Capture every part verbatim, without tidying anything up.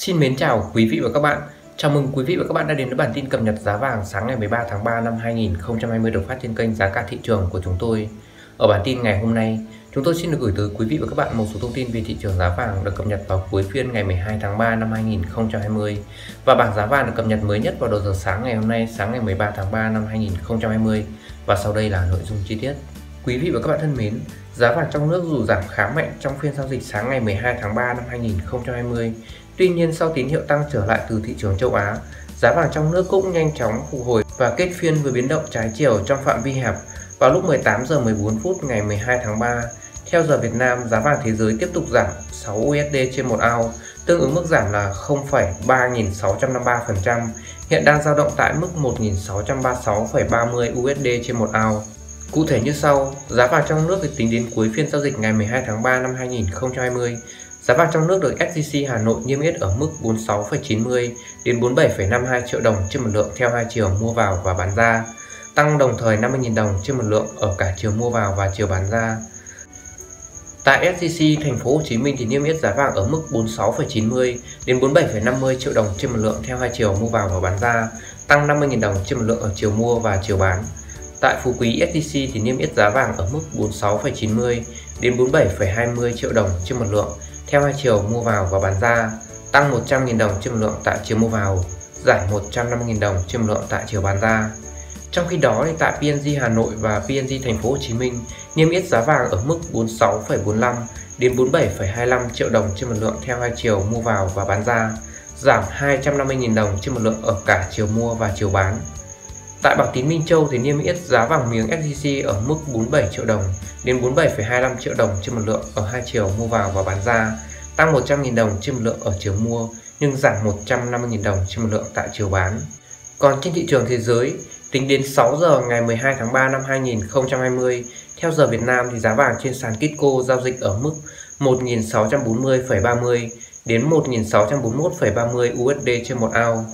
Xin mến chào quý vị và các bạn. Chào mừng quý vị và các bạn đã đến với bản tin cập nhật giá vàng sáng ngày mười ba tháng ba năm hai nghìn không trăm hai mươi được phát trên kênh Giá Cả Thị Trường của chúng tôi. Ở bản tin ngày hôm nay, chúng tôi xin được gửi tới quý vị và các bạn một số thông tin về thị trường giá vàng được cập nhật vào cuối phiên ngày mười hai tháng ba năm hai nghìn không trăm hai mươi và bảng giá vàng được cập nhật mới nhất vào đầu giờ sáng ngày hôm nay, sáng ngày mười ba tháng ba năm hai nghìn không trăm hai mươi. Và sau đây là nội dung chi tiết. Quý vị và các bạn thân mến, giá vàng trong nước dù giảm khá mạnh trong phiên giao dịch sáng ngày mười hai tháng ba năm hai nghìn không trăm hai mươi. Tuy nhiên, sau tín hiệu tăng trở lại từ thị trường châu Á, giá vàng trong nước cũng nhanh chóng phục hồi và kết phiên với biến động trái chiều trong phạm vi hẹp vào lúc mười tám giờ mười bốn phút ngày mười hai tháng ba. Theo giờ Việt Nam, giá vàng thế giới tiếp tục giảm sáu u ét đê trên một ounce, tương ứng mức giảm là không phẩy ba nghìn sáu trăm năm mươi ba phần trăm, hiện đang dao động tại mức một nghìn sáu trăm ba mươi sáu phẩy ba mươi u ét đê trên một ounce. Cụ thể như sau, giá vàng trong nước tính đến cuối phiên giao dịch ngày mười hai tháng ba năm hai nghìn không trăm hai mươi. Giá vàng trong nước được ét gi xê Hà Nội niêm yết ở mức bốn mươi sáu phẩy chín mươi đến bốn mươi bảy phẩy năm mươi hai triệu đồng trên một lượng theo hai chiều mua vào và bán ra, tăng đồng thời năm mươi nghìn đồng trên một lượng ở cả chiều mua vào và chiều bán ra. Tại ét gi xê Thành phố Hồ Chí Minh thì niêm yết giá vàng ở mức bốn mươi sáu phẩy chín mươi đến bốn mươi bảy phẩy năm mươi triệu đồng trên một lượng theo hai chiều mua vào và bán ra, tăng năm mươi nghìn đồng trên một lượng ở chiều mua và chiều bán. Tại Phú Quý ét xê xê thì niêm yết giá vàng ở mức bốn mươi sáu phẩy chín mươi đến bốn mươi bảy phẩy hai mươi triệu đồng trên một lượng theo hai chiều mua vào và bán ra, tăng một trăm nghìn đồng trên một lượng tại chiều mua vào, giảm một trăm năm mươi nghìn đồng trên một lượng tại chiều bán ra. Trong khi đó thì tại pê en gi Hà Nội và pê en gi Thành phố Hồ Chí Minh niêm yết giá vàng ở mức bốn mươi sáu phẩy bốn mươi lăm đến bốn mươi bảy phẩy hai mươi lăm triệu đồng trên một lượng theo hai chiều mua vào và bán ra, giảm hai trăm năm mươi nghìn đồng trên một lượng ở cả chiều mua và chiều bán. Tại Bảo Tín Minh Châu thì niêm yết giá vàng miếng ét gi xê ở mức bốn mươi bảy triệu đồng đến bốn mươi bảy phẩy hai mươi lăm triệu đồng trên một lượng ở hai chiều mua vào và bán ra, tăng một trăm nghìn đồng trên một lượng ở chiều mua nhưng giảm một trăm năm mươi nghìn đồng trên một lượng tại chiều bán. Còn trên thị trường thế giới, tính đến sáu giờ ngày mười hai tháng ba năm hai nghìn không trăm hai mươi, theo giờ Việt Nam thì giá vàng trên sàn Kitco giao dịch ở mức một nghìn sáu trăm bốn mươi phẩy ba mươi đến một nghìn sáu trăm bốn mươi mốt phẩy ba mươi u ét đê trên một ounce.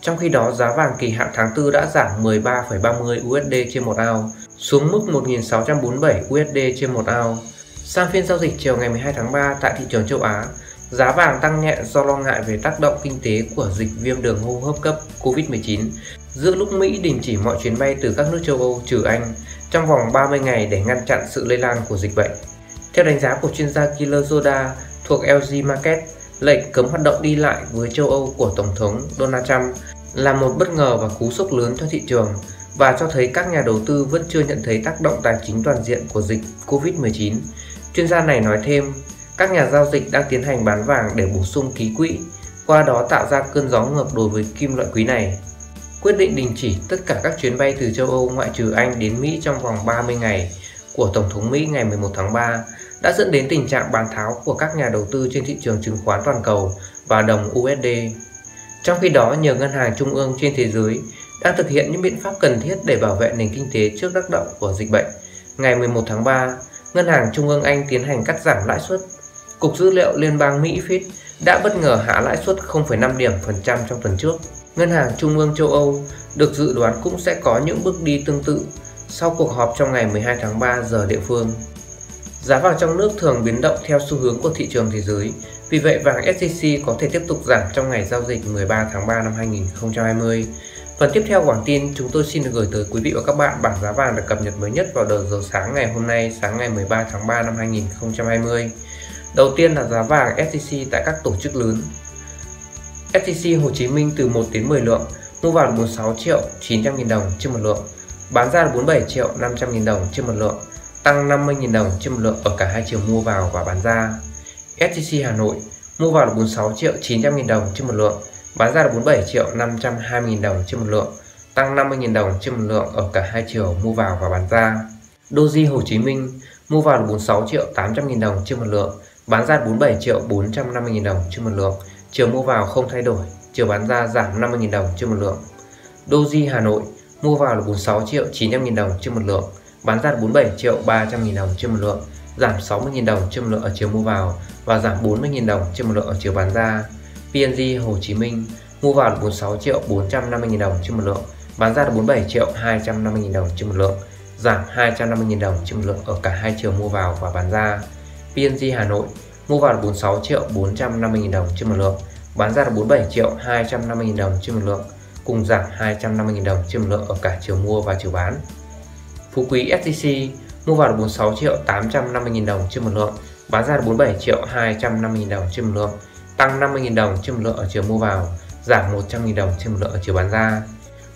Trong khi đó, giá vàng kỳ hạn tháng tư đã giảm mười ba phẩy ba mươi u ét đê trên một ounce, xuống mức một nghìn sáu trăm bốn mươi bảy u ét đê trên một ounce. Sang phiên giao dịch chiều ngày mười hai tháng ba tại thị trường châu Á, giá vàng tăng nhẹ do lo ngại về tác động kinh tế của dịch viêm đường hô hấp cấp Covid mười chín, giữa lúc Mỹ đình chỉ mọi chuyến bay từ các nước châu Âu trừ Anh trong vòng ba mươi ngày để ngăn chặn sự lây lan của dịch bệnh. Theo đánh giá của chuyên gia Killer Zoda thuộc lờ giê Market, lệnh cấm hoạt động đi lại với châu Âu của Tổng thống Donald Trump là một bất ngờ và cú sốc lớn cho thị trường và cho thấy các nhà đầu tư vẫn chưa nhận thấy tác động tài chính toàn diện của dịch Covid mười chín. Chuyên gia này nói thêm, các nhà giao dịch đang tiến hành bán vàng để bổ sung ký quỹ, qua đó tạo ra cơn gió ngược đối với kim loại quý này. Quyết định đình chỉ tất cả các chuyến bay từ châu Âu ngoại trừ Anh đến Mỹ trong vòng ba mươi ngày của Tổng thống Mỹ ngày mười một tháng ba đã dẫn đến tình trạng bán tháo của các nhà đầu tư trên thị trường chứng khoán toàn cầu và đồng u ét đê. Trong khi đó, nhiều ngân hàng trung ương trên thế giới đang thực hiện những biện pháp cần thiết để bảo vệ nền kinh tế trước tác động của dịch bệnh. Ngày mười một tháng ba, Ngân hàng Trung ương Anh tiến hành cắt giảm lãi suất. Cục Dữ liệu Liên bang Mỹ Fed đã bất ngờ hạ lãi suất không phẩy năm điểm phần trăm trong tuần trước. Ngân hàng Trung ương châu Âu được dự đoán cũng sẽ có những bước đi tương tự sau cuộc họp trong ngày mười hai tháng ba giờ địa phương. Giá vàng trong nước thường biến động theo xu hướng của thị trường thế giới, vì vậy vàng ét gi xê có thể tiếp tục giảm trong ngày giao dịch mười ba tháng ba năm hai nghìn không trăm hai mươi. Phần tiếp theo của bản tin, chúng tôi xin được gửi tới quý vị và các bạn bảng giá vàng được cập nhật mới nhất vào đầu giờ sáng ngày hôm nay, sáng ngày mười ba tháng ba năm hai nghìn không trăm hai mươi. Đầu tiên là giá vàng ét gi xê tại các tổ chức lớn. ét gi xê Hồ Chí Minh từ một đến mười lượng, mua vào bốn mươi sáu triệu chín trăm nghìn đồng trên một lượng, bán ra bốn mươi bảy triệu năm trăm nghìn đồng trên một lượng, tăng năm mươi nghìn đồng trên một lượng ở cả hai chiều mua vào và bán ra. ét gi xê Hà Nội mua vào là bốn mươi sáu triệu chín trăm nghìn đồng trên một lượng, bán ra là bốn mươi bảy triệu năm trăm hai mươi nghìn đồng trên một lượng, tăng năm mươi nghìn đồng trên một lượng ở cả hai chiều mua vào và bán ra. Doji Hồ Chí Minh mua vào là bốn mươi sáu triệu tám trăm nghìn đồng trên một lượng, bán ra bốn mươi bảy triệu bốn trăm năm mươi nghìn đồng trên một lượng, chiều mua vào không thay đổi, chiều bán ra giảm năm mươi nghìn đồng trên một lượng. Doji Hà Nội mua vào là bốn mươi sáu triệu chín trăm nghìn đồng trên một lượng, bán ra bốn mươi bảy triệu ba trăm nghìn đồng trên một lượng, giảm sáu mươi nghìn đồng trên một lượng ở chiều mua vào và giảm bốn mươi nghìn đồng trên một lượng ở chiều bán ra. pê en gi Hồ Chí Minh mua vào là bốn mươi sáu triệu bốn trăm năm mươi nghìn đồng trên một lượng, bán ra là bốn mươi bảy triệu hai trăm năm mươi nghìn đồng trên một lượng, giảm hai trăm năm mươi nghìn đồng trên một lượng ở cả hai chiều mua vào và bán ra. pê en gi Hà Nội mua vào là bốn mươi sáu triệu bốn trăm năm mươi nghìn đồng trên một lượng, bán ra là bốn mươi bảy triệu hai trăm năm mươi nghìn đồng trên một lượng, cùng giảm hai trăm năm mươi nghìn đồng trên một lượng ở cả chiều mua và chiều bán. Phú Quý ép tê xê mua vào là bốn mươi sáu triệu tám trăm năm mươi nghìn đồng trên một lượng, bán ra là bốn mươi bảy triệu hai trăm năm mươi nghìn đồng trên một lượng, tăng năm mươi nghìn đồng trên một lượng ở chiều mua vào, giảm một trăm nghìn đồng trên một lượng ở chiều bán ra.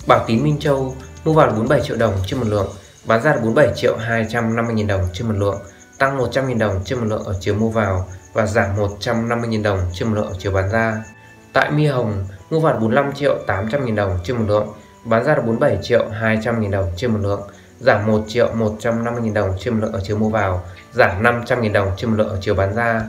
Bảo Tín Minh Châu mua vào là bốn mươi bảy triệu đồng trên một lượng, bán ra là bốn mươi bảy triệu hai trăm năm mươi nghìn đồng trên một lượng, tăng một trăm nghìn đồng trên một lượng ở chiều mua vào và giảm một trăm năm mươi nghìn đồng trên một lượng ở chiều bán ra. Tại Mỹ Hồng mua vào bốn mươi lăm triệu tám trăm nghìn đồng trên một lượng, bán ra là bốn mươi bảy triệu hai trăm nghìn đồng trên một lượng, giảm một triệu một trăm năm mươi nghìn đồng trên một lượng ở chiều mua vào, giảm năm trăm nghìn đồng trên một lượng ở chiều bán ra.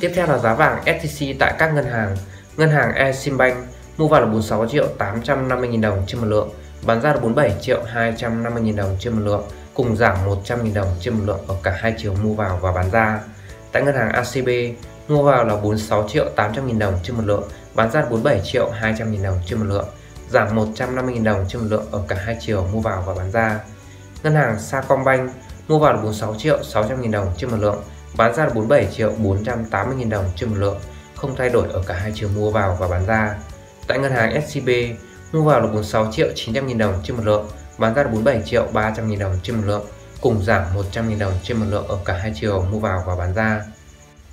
Tiếp theo là giá vàng ép tê xê tại các ngân hàng. Ngân hàng Sacombank mua vào là bốn mươi sáu triệu tám trăm năm mươi nghìn đồng trên một lượng, bán ra là bốn mươi bảy triệu hai trăm năm mươi nghìn đồng trên một lượng, cùng giảm một trăm nghìn đồng trên một lượng ở cả hai chiều mua vào và bán ra. Tại ngân hàng a xê bê mua vào là bốn mươi sáu triệu tám trăm nghìn đồng trên một lượng, bán ra bốn mươi bảy triệu hai trăm nghìn đồng trên một lượng, giảm một trăm năm mươi nghìn đồng trên một lượng ở cả hai chiều mua vào và bán ra. Ngân hàng Sacombank mua vào là bốn mươi sáu triệu sáu trăm nghìn đồng trên một lượng, bán ra là bốn mươi bảy triệu bốn trăm tám mươi nghìn đồng trên một lượng, không thay đổi ở cả hai chiều mua vào và bán ra. Tại ngân hàng ét xê bê mua vào là bốn mươi sáu triệu chín trăm nghìn đồng trên một lượng, bán ra là bốn mươi bảy triệu ba trăm nghìn đồng trên một lượng, cùng giảm một trăm nghìn đồng trên một lượng ở cả hai chiều mua vào và bán ra.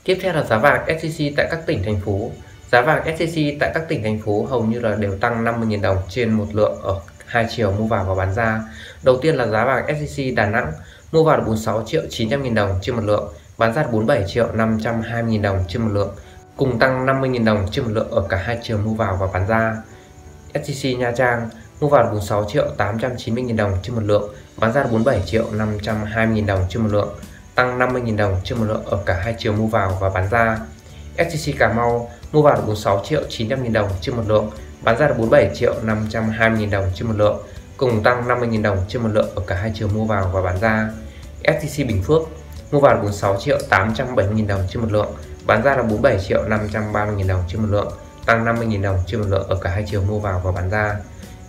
Tiếp theo là giá vàng ét xê xê tại các tỉnh thành phố. Giá vàng ét xê xê tại các tỉnh thành phố hầu như là đều tăng năm mươi nghìn đồng trên một lượng ở hai chiều mua vào và bán ra. Đầu tiên là giá vàng ét xê xê Đà Nẵng mua vào là bốn mươi sáu triệu chín trăm nghìn đồng trên một lượng, bán ra là bốn mươi bảy triệu năm trăm hai mươi nghìn đồng trên một lượng, cùng tăng năm mươi nghìn đồng trên một lượng ở cả hai chiều mua vào và bán ra. ét xê xê Nha Trang mua vào bốn mươi sáu triệu tám trăm chín mươi nghìn đồng trên một lượng, bán ra bốn mươi bảy triệu năm trăm hai mươi nghìn đồng trên một lượng, tăng năm mươi nghìn đồng trên một lượng ở cả hai chiều mua vào và bán ra. ét xê xê Cà Mau mua vào bốn mươi sáu triệu chín trăm nghìn đồng trên một lượng, bán ra bốn mươi bảy triệu năm trăm hai mươi nghìn đồng trên một lượng, cùng tăng năm mươi nghìn đồng trên một lượng ở cả hai chiều mua vào và bán ra. ét xê xê Bình Phước mua vào bốn mươi sáu triệu tám trăm bảy mươi nghìn đồng trên một lượng, bán ra là bốn mươi bảy triệu năm trăm ba mươi nghìn đồng trên một lượng, tăng năm mươi nghìn đồng trên một lượng ở cả hai chiều mua vào và bán ra.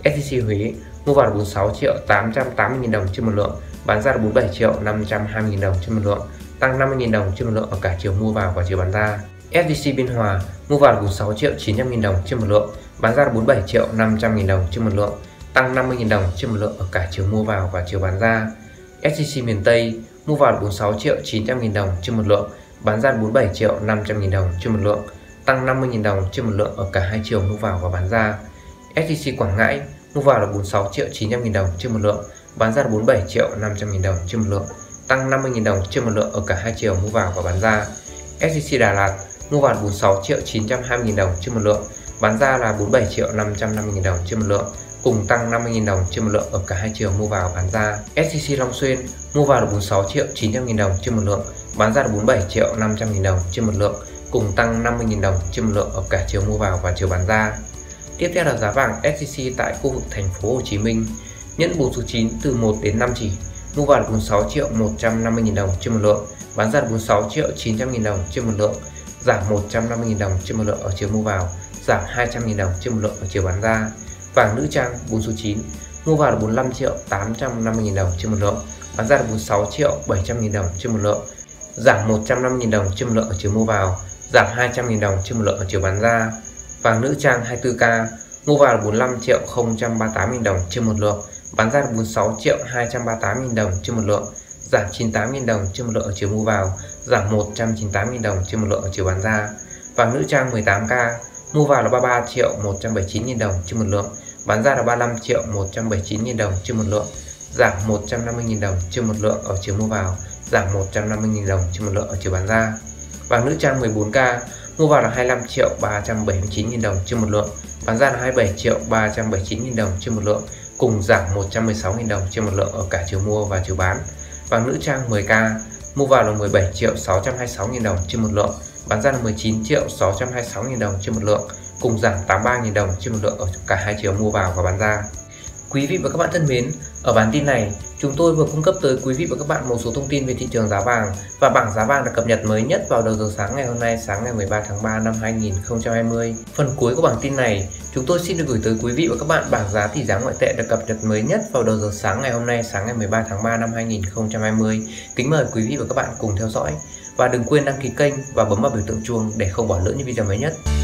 ét xê xê Huế mua vào bốn mươi sáu triệu tám trăm tám mươi nghìn đồng trên một lượng, bán ra là bốn mươi bảy triệu năm trăm hai mươi nghìn đồng trên một lượng, tăng năm mươi nghìn đồng trên một lượng ở cả chiều mua vào và chiều bán ra. ét xê xê Biên Hòa mua vào bốn mươi sáu triệu chín trăm nghìn đồng trên một lượng, bán ra là bốn mươi bảy triệu năm trăm nghìn đồng trên một lượng, tăng năm mươi nghìn đồng trên một lượng ở cả chiều mua vào và chiều bán ra. ét xê xê Miền Tây mua vào bốn mươi sáu triệu chín trăm nghìn đồng trên một lượng, bán ra bốn mươi bảy triệu năm trăm nghìn đồng trên một lượng, tăng năm mươi nghìn đồng trên một lượng ở cả hai chiều mua vào và bán ra. ét xê xê Quảng Ngãi mua vào là bốn mươi sáu triệu chín trăm nghìn đồng trên một lượng, bán ra là bốn mươi bảy triệu năm trăm nghìn đồng trên một lượng, tăng năm mươi nghìn đồng trên một lượng ở cả hai chiều mua vào và bán ra. ét xê xê Đà Lạt mua vào bốn mươi sáu triệu chín trăm hai mươi nghìn đồng trên một lượng, bán ra là bốn mươi bảy triệu năm trăm năm mươi nghìn đồng trên một lượng, cùng tăng năm mươi nghìn đồng trên một lượng ở cả hai chiều mua vào bán ra. ét xê xê Long Xuyên mua vào là bốn mươi sáu triệu chín trăm nghìn đồng trên một lượng, bán ra là bốn mươi bảy triệu năm trăm nghìn đồng trên một lượng, cùng tăng năm mươi nghìn đồng trên một lượng ở cả chiều mua vào và chiều bán ra. Tiếp theo là giá vàng ét xê xê tại khu vực thành phố Hồ Chí Minh. Nhẫn bộ số chín từ một đến năm chỉ mua vào là bốn mươi sáu triệu một trăm năm mươi nghìn đồng trên một lượng, bán ra là bốn mươi sáu triệu chín trăm nghìn đồng trên một lượng, giảm một trăm năm mươi nghìn đồng trên một lượng ở chiều mua vào, giảm hai trăm nghìn đồng trên một lượng ở chiều bán ra. Vàng nữ trang bốn số chín mua vào là bốn mươi lăm triệu tám trăm năm mươi nghìn đồng trên một lượng, bán ra là bốn mươi sáu triệu bảy trăm nghìn đồng trên một lượng, giảm một trăm năm mươi nghìn đồng trên một lượng ở chiều mua vào, giảm hai trăm nghìn đồng trên một lượng ở chiều bán ra. Vàng nữ trang hai mươi tư ca mua vào là bốn mươi lăm triệu không trăm ba mươi tám nghìn đồng trên một lượng, bán ra là bốn mươi sáu triệu hai trăm ba mươi tám nghìn đồng trên một lượng, giảm chín mươi tám nghìn đồng trên một lượng ở chiều mua vào, giảm một trăm chín mươi tám nghìn đồng trên một lượng ở chiều bán ra. Vàng nữ trang mười tám ca mua vào là ba mươi ba triệu một trăm bảy mươi chín nghìn đồng trên một lượng, bán ra là ba mươi lăm triệu một trăm bảy mươi chín nghìn đồng trên một lượng, giảm một trăm năm mươi nghìn đồng trên một lượng ở chiều mua vào, giảm một trăm năm mươi nghìn đồng trên một lượng ở chiều bán ra. Vàng nữ trang mười bốn ca mua vào là hai mươi lăm triệu ba trăm bảy mươi chín nghìn đồng trên một lượng, bán ra là hai mươi bảy triệu ba trăm bảy mươi chín nghìn đồng trên một lượng, cùng giảm một trăm mười sáu nghìn đồng trên một lượng ở cả chiều mua và chiều bán. Vàng nữ trang mười ca mua vào là mười bảy triệu sáu trăm hai mươi sáu nghìn đồng trên một lượng, bán ra là mười chín triệu sáu trăm hai mươi sáu nghìn đồng trên một lượng, cùng giảm tám mươi ba nghìn đồng trên một lượng ở cả hai chiều mua vào và bán ra. Quý vị và các bạn thân mến, ở bản tin này chúng tôi vừa cung cấp tới quý vị và các bạn một số thông tin về thị trường giá vàng và bảng giá vàng được cập nhật mới nhất vào đầu giờ sáng ngày hôm nay, sáng ngày mười ba tháng ba năm hai nghìn không trăm hai mươi. Phần cuối của bản tin này, chúng tôi xin được gửi tới quý vị và các bạn bảng giá tỷ giá ngoại tệ được cập nhật mới nhất vào đầu giờ sáng ngày hôm nay, sáng ngày mười ba tháng ba năm hai nghìn không trăm hai mươi. Kính mời quý vị và các bạn cùng theo dõi và đừng quên đăng ký kênh và bấm vào biểu tượng chuông để không bỏ lỡ những video mới nhất.